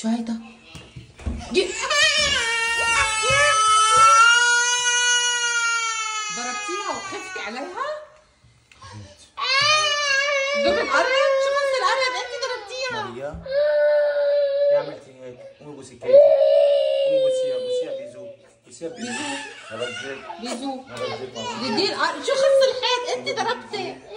شو هيدا؟ ضربتيها وخفتي عليها؟ دور القرب؟ شو خص القرب؟ انت ضربتيها؟ ماريا ليه عملتي هيك؟ قومي بوسي كيكي، قومي بوسيها، بوسيها بيزوق، بوسيها بيزوق، بيزوق، بيزوق، شو خص الحيط؟ انت ضربتي.